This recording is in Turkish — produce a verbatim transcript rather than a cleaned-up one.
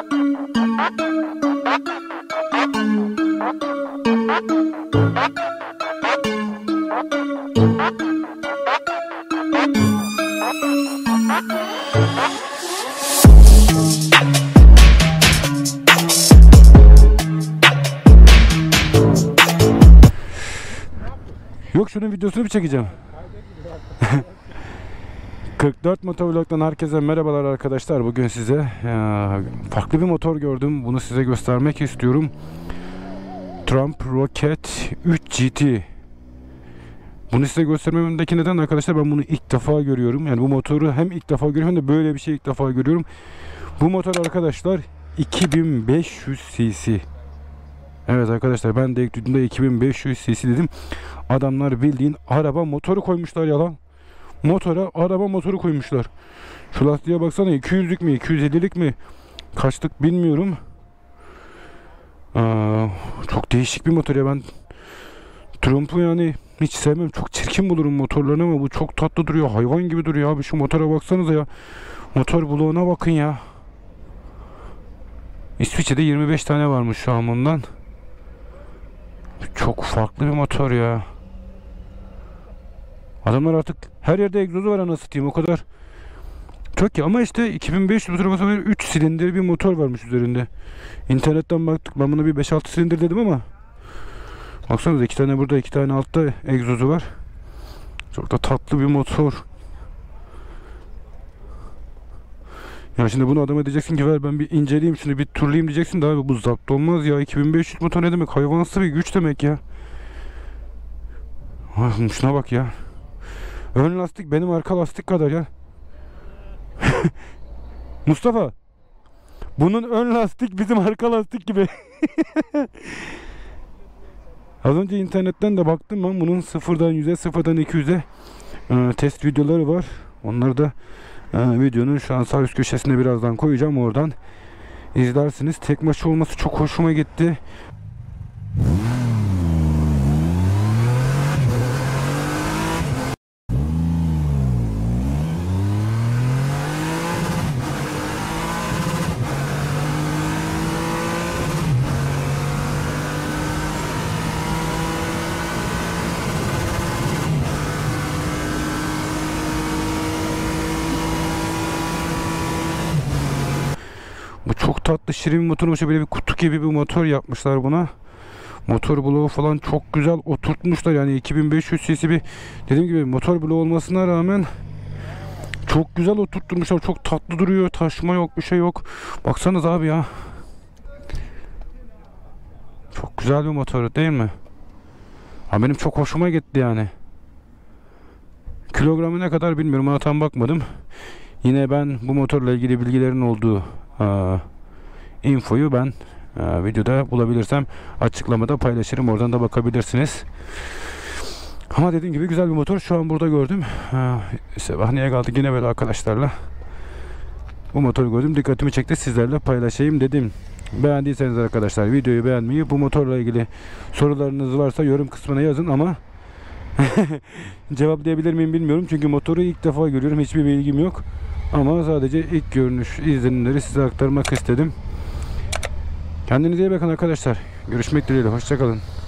Yok, şunun videosunu bir çekeceğim. kırk dört Motovlog'dan herkese merhabalar arkadaşlar. Bugün size farklı bir motor gördüm. Bunu size göstermek istiyorum. Triumph Rocket üç G T. Bunu size göstermemdeki neden arkadaşlar, ben bunu ilk defa görüyorum. Yani bu motoru hem ilk defa görüyorum hem de böyle bir şey ilk defa görüyorum. Bu motor arkadaşlar iki bin beş yüz cc. Evet arkadaşlar, ben de ilk duyduğumda iki bin beş yüz cc dedim. Adamlar bildiğin araba motoru koymuşlar ya lan. Motora araba motoru koymuşlar. Şu lastiğe baksana, iki yüzlük mi iki yüz ellilik mi kaçlık bilmiyorum. Aa, çok değişik bir motor ya. Ben Triumph'u yani hiç sevmem, çok çirkin bulurum motorlarını ama bu çok tatlı duruyor, hayvan gibi duruyor abi. Şu motora baksanıza ya, motor bloğuna bakın ya. İsviçre'de yirmi beş tane varmış şu an bundan. Çok farklı bir motor ya. Adamlar artık her yerde egzozu var anasını satayım, o kadar çok ya. Ama işte iki bin beş yüz motor, üç silindir bir motor varmış üzerinde. İnternetten baktık, ben buna bir beş altı silindir dedim ama baksanıza iki tane burada, iki tane altta egzozu var. Çok da tatlı bir motor. Ya şimdi bunu adama diyeceksin ki ver ben bir inceleyeyim şunu, bir turlayayım diyeceksin de abi bu zapt olmaz ya. iki bin beş yüz motor ne demek, hayvansı bir güç demek ya. Ay, şuna bak ya. Ön lastik benim arka lastik kadar ya. Mustafa, bunun ön lastik bizim arka lastik gibi. Az önce internetten de baktım ben, bunun sıfırdan yüze, sıfırdan iki yüze e, test videoları var. Onları da e, videonun şu an sağ üst köşesine birazdan koyacağım, oradan izlersiniz. Tek maç olması çok hoşuma gitti. Çok tatlı, şirin bir motor. Böyle bir kutu gibi bir motor yapmışlar buna. Motor bloğu falan çok güzel oturtmuşlar. Yani iki bin beş yüz cc bir, dediğim gibi motor bloğu olmasına rağmen çok güzel oturtmuşlar. Çok tatlı duruyor. Taşma yok, bir şey yok. Baksanız abi ya. Çok güzel bir motor değil mi? Ha, benim çok hoşuma gitti yani. Kilogramı ne kadar bilmiyorum, ona tam bakmadım. Yine ben bu motorla ilgili bilgilerin olduğu Aa, infoyu ben e, videoda bulabilirsem açıklamada paylaşırım, oradan da bakabilirsiniz. Ama dediğim gibi güzel bir motor, şu an burada gördüm. Sebahneye kaldık yine böyle arkadaşlarla. Bu motoru gördüm, dikkatimi çekti, sizlerle paylaşayım dedim. Beğendiyseniz arkadaşlar videoyu beğenmeyi, bu motorla ilgili sorularınız varsa yorum kısmına yazın ama cevaplayabilir miyim bilmiyorum çünkü motoru ilk defa görüyorum, hiçbir bilgim yok. Ama sadece ilk görünüş izlenimleri size aktarmak istedim. Kendinize iyi bakın arkadaşlar. Görüşmek dileğiyle. Hoşça kalın.